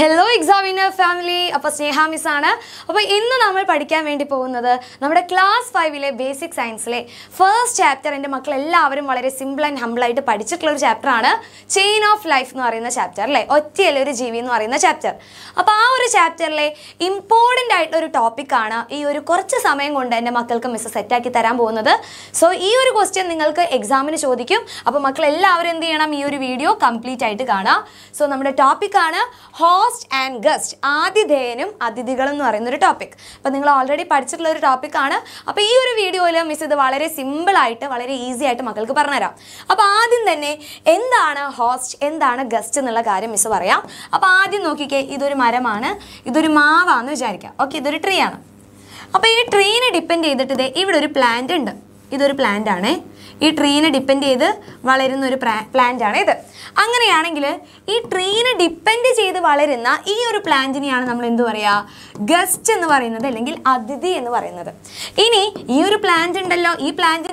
Hello examiner family, I am Sneha Miss. So, today we will study class 5 basic science. First chapter is very simple and humble chapter. Chain of Life chapter. Chapter. So, this chapter is important topic. This is a question. So, this question is an exam. So, this video complete. So, our topic is host and guest. Adidhenum adidigalam ennu topic. Appo ningal already padichittulla oru topic aanu. Appo ee oru video il miss idu valare simple aayittu valare easy aayittu makkalku parnara. Appo aadyam thanne endana host endana guest ennulla karyam miss paraya. Appo aadyam nokike idoru maramaanu idoru maavaanu vicharikka. Okay idoru tree aanu. Appo ee tree ne depend cheyidittu ivide oru plant undu. Idoru plant aanu. This tree is dependent on this plant. This tree is dependent on this plant. We will guest and adidi. This plant is a plant.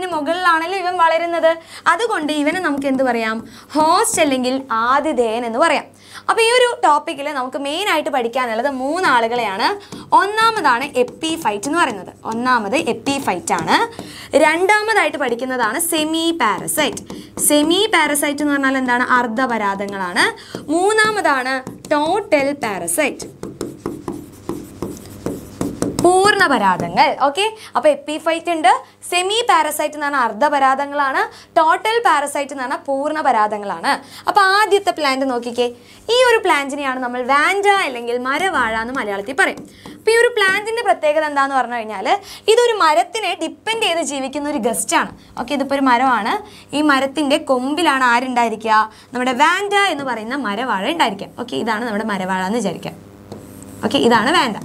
That is host and adidi. Now, this topic is the main item. We have the moon. Epiphyte. Random is semi-parasite. Semi-parasite is Ardha Varadhangalana. Moon is total parasite. Purna Varadhangal. Okay? Now, epiphyte is semi-parasite is Ardha Varadhangalana. Total parasite is Purna Varadhangalana. Now, this plant is this plant is Vanda. Pure plant in the Prategan and Ornale, either Maratine depended on the Jivikin Gustan. Okay, the Purimaravana, E Maratine Combilana Iron Dirica, number Vanda in the Varina Maravara and Dirica. Okay, Idana number Maravara and the Jerica. Okay, Idana Vanda.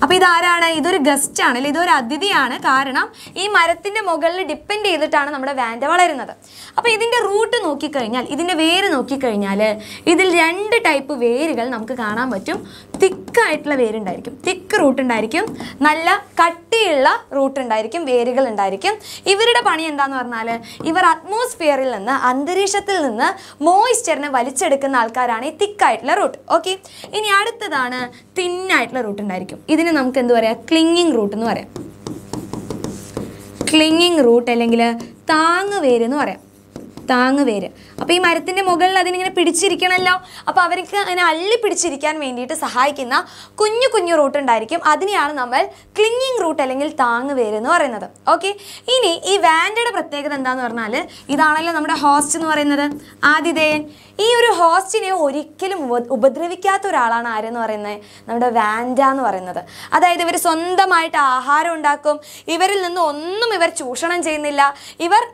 Apidara either Gustan, either Adidiana, Karanam, E Maratine Mogal depended the Tana number Vanda or another. Apid in the root and Oki Karinal, either the wear and Oki Karinale, either the type of variable Namkana mutum. Thick variant diaricum, thick root and diaricum, Nalla, Katilla, root and diaricum, variable and diaricum. If it a pani and dan or nala, if atmosphere in the Andrishatilana, moisture and a valichedican alcarani, thick itla root. Okay, in Yadatadana, thin itla root and diaricum. Idin Namkandura, clinging root and clinging root, elangula, tang varian. Tang where. Up in Marathine Mogul Ladin Pidichirican allow, a Pavarica and Ali Pidichirican mandate as a haikina, Kunyu root and diricum, Adiniana number, clinging root telling tang where or another. Okay, ini evanded a protector than Ornale, Idana number host or another. Adi then, Euro host in a oricilum with Ubadrivica to Ralan iron or another, number Vandan or another. Ada either Sondamita, Harundacum, Iveril nonum ever Chushan and Janilla,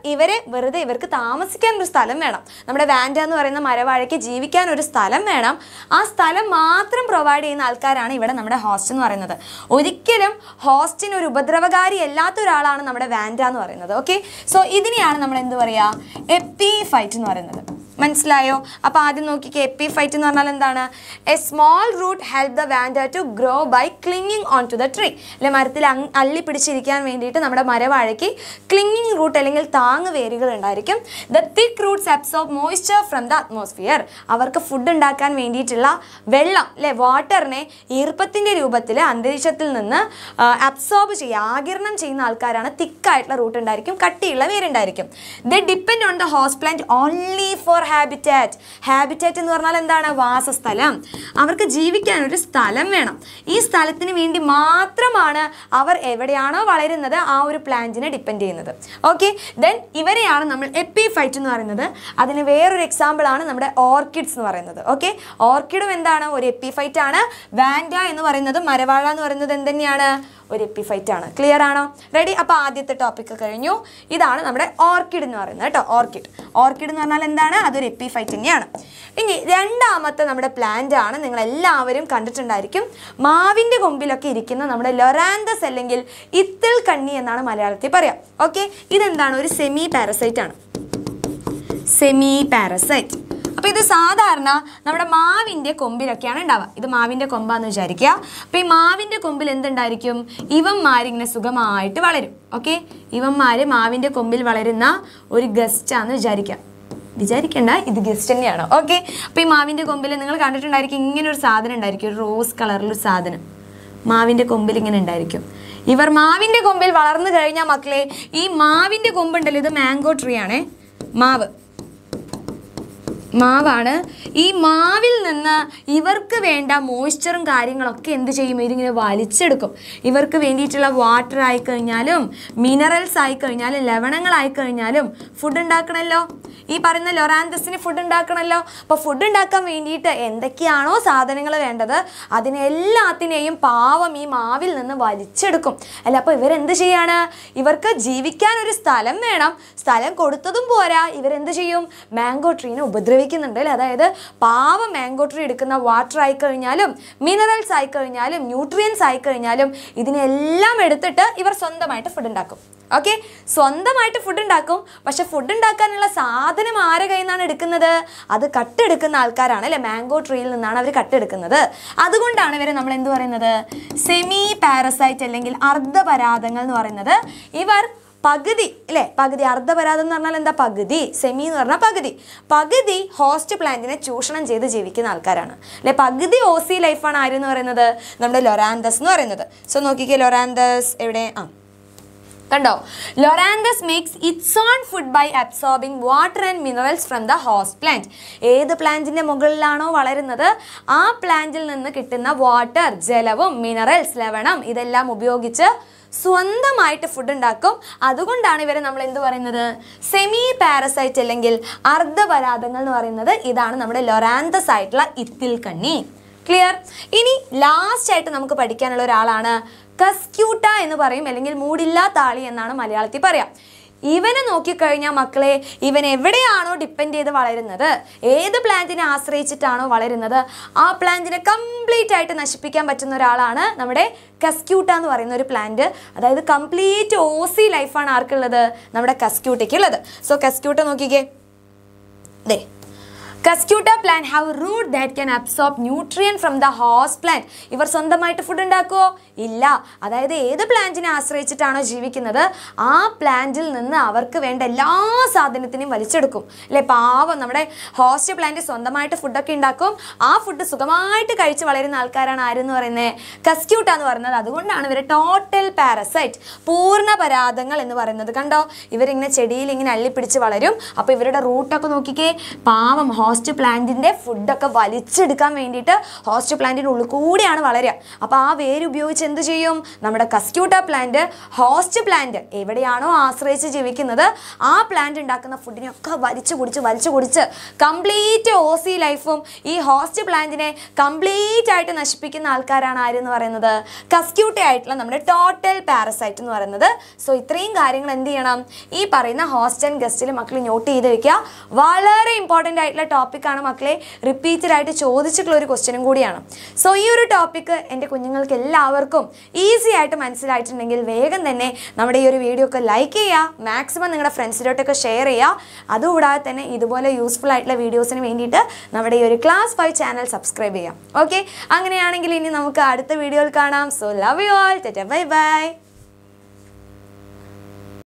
Iver, where they were Thamas. Stalam madam. Number Vanda or in the Maravaraki, Jivican or Stalam madam. As Stalam matram provide in Alcarana, even number Hostin or another. Udikilum, Hostin or Rubadravagari, Laturala, and number Vanda or another. Okay, so Idiniana number in the Varia, epiphyte or another. Manslayo, Apadinoki, epiphyte or Nalandana. A small root helps the Vanda to grow by clinging onto the tree. Lemarthilang Ali Pidichirikan Vendita, number Maravaraki, clinging root telling tang variable and diricum. The thick roots absorb moisture from the atmosphere. Our food and dakan venditilla, vella, le water ne, irpathinde rubatilla, and the shatilana absorb yagirnam chain alcarana, thick itla root and diricum, cutilla, wear and diricum. They depend on the host plant only for habitat. Habitat in Ornalandana vasa stalam. Our Jivikan is stalamena. Is talatin vendi matramana, our evadiana, valeranada, our plant in a dependent another. Okay, then Ivariana number epiphyte nu parayunnathu adine vera or example aanu nammude orchids nu parayunnathu. Okay, orchid endana or epiphyte aanu, vanda ennu parayunnathu maravala nu parayunnathu endenniyana or epiphyte aanu. Clear aano? Ready? Appo aadyathe topic kazhinju. Idana nammude orchid nu parayunnathu ട്ടോ. Orchid, orchid nu parnal endana adu or epiphyte eniyana. Ini rendamathe nammude plant aanu ningal ellavarum kandittundaayirikkum. Maavinte kombilokke irikkunna nammude Loranthus allengil ithil kanni ennaanu malayalamil paraya. Okay, idendana or semi parasite aanu. Semi-parasite. Now, this is the same thing. This is the same thing. This Vijarikenda, this guest theniyana. Okay. Appo ee maavinte kombile ningal kandittundirikku ingane oru saadhanam undirikku rose color il saadhanam. Maavinte kombile ingane undirikku. Ivar maavinte kombil valarnu kazhinja makkale ee maavinte kombundallo idu mango tree aanu. Maavu. മാവാണ് ഈ മാവിൽ നിന്ന് ഇവർക്ക് വേണ്ട മോയ്സ്ചറും കാര്യങ്ങളൊക്കെ എന്തു ചെയ്യും ഇതിങ്ങനെ വലിച്ചെടുക്കും ഇവർക്ക് വേണ്ടിയിട്ടുള്ള വാട്ടർ ആയി കഴിഞ്ഞാലും മിനറൽസ് ആയി കഴിഞ്ഞാലും ലവണങ്ങൾ ആയി കഴിഞ്ഞാലും ഫുഡ് ഉണ്ടാക്കണല്ലോ ഈ പറയുന്ന ലൊറാന്തസിന് ഫുഡ് ഉണ്ടാക്കണല്ലോ അപ്പോൾ ഫുഡ് ഉണ്ടാക്കാൻ വേണ്ടിയിട്ട് എന്തൊക്കെയാണോ സാധനങ്ങൾ വേണ്ടത് അതിനെല്ലാത്തിനെയും പാവം ഈ മാവിൽ നിന്ന് വലിച്ചെടുക്കും അല്ല അപ്പോൾ ഇവർ എന്തു ചെയ്യാണ് ഇവർക്ക് ജീവിക്കാൻ ഒരു സ്ഥലം വേണം സ്ഥലം കൊടുത്തതും പോരാ ഇവർ എന്തു ചെയ്യും മാംഗോ ട്രീനെ ഉപദ്രവിക്കും That is, power mango tree, water cycle, mineral cycle, nutrient cycle, this is all food. Okay? Food but food is cut mango tree. That is why we semi parasite. Pagadi, Pagadi Ardavaradana the Pagadi, Seminarna Pagadi. Pagadi, host plant in a tuition and Jay the Jivikin Alcarana. Le Pagadi Osi life and iron or another, number Loranthus nor another. So Noki Loranthus every day. Loranthus makes its own food by absorbing water and minerals from the host plant. Either plant in the Mogulano, Valer our plant in the kitten, water, gelavum, minerals, levanum, idella mubiogicha. സ്വന്തമായിട്ട് food ഉണ്ടാക്കും അതുകൊണ്ടാണ് ഇവരെ നമ്മൾ എന്തു പറയുന്നത് semi parasite അല്ലെങ്കിൽ അർദ്ധപരാദങ്ങൾ എന്ന് പറയുന്നത് ഇതാണ് നമ്മുടെ ലൊറാന്തസ് ആയിട്ടുള്ള ഇത്തിൽ കണ്ണി ക്ലിയർ ഇനി ലാസ്റ്റ് ആയിട്ട് നമുക്ക് പഠിക്കാനുള്ള ഒരാളാണ് കസ്ക്യൂട്ട എന്ന് പറയും അല്ലെങ്കിൽ മൂടില്ലാ താളി എന്നാണ് മലയാളത്തിൽ പറയാ Even an okay carina macle, even every ano depended the valer another. A the plant in asrechitano valer another. Our plant in a complete titan ashpicam batanaralana, Namade, Cascuta and Varinori plant. That is the complete OC life on arcal other Namada Cascuta killer. So Cascuta noki. There. Cascuta plant have a root that can absorb nutrient from the host plant. Ivar sondamaita food undakko illa adayide edu plant ine aashrayichitano jeevikunathu aa plant il ninnu avarku venda ella saadhanathiney valichedukkum alle paavam nammade host plant sondamaita food okke undakkum aa food sugamaയിട്ട് കഴിച്ചു വളരുന്ന ആൾക്കാരാണ് ആരെന്ന് പറയുന്നത് Cascuta എന്ന് പറയുന്നത് അതുകൊണ്ടാണ് ഇവരെ total parasite പൂർണ്ണ പരാദങ്ങൾ എന്ന് പറയുന്നത് കണ്ടോ ഇവർ ഇങ്ങനെ ചെടിയിൽ ഇങ്ങനെ അള്ളി പിടിച്ചു വളരും അപ്പോൾ ഇവരുടെ റൂട്ട് ഒക്കെ നോക്കിക്കേ പാവം Host plant in the food duck of Valitchidka Mendita, host plant in Ulukudi and Valeria. Apa, where you beauch in the geum, Namada Cascuta plant, host plant, Evadiano, Asrace Jivikinada, our plant in Dakana food in Yoka Valitcha, complete OC life form, E. host plant in a complete item as picking Alcaran iron or another, Cascuta item, total parasite or another. So it ring iron and the anam, E. parina, host and gastil, Maclinoti, the Vika, Valer important item. Topic and Makle, repeated right to show the Chiclori question in Gudiana. So, your topic and a Kunjungal Kellavercum. Easy item and select an angle wagon than a Namade your video like a maximum and a friends to take a share a Aduda than a Idubola useful item videos and Vendita Namade your class 5 channel subscribe. Okay, Angani Anangilini Namaka at the video. So, love you all. Bye bye.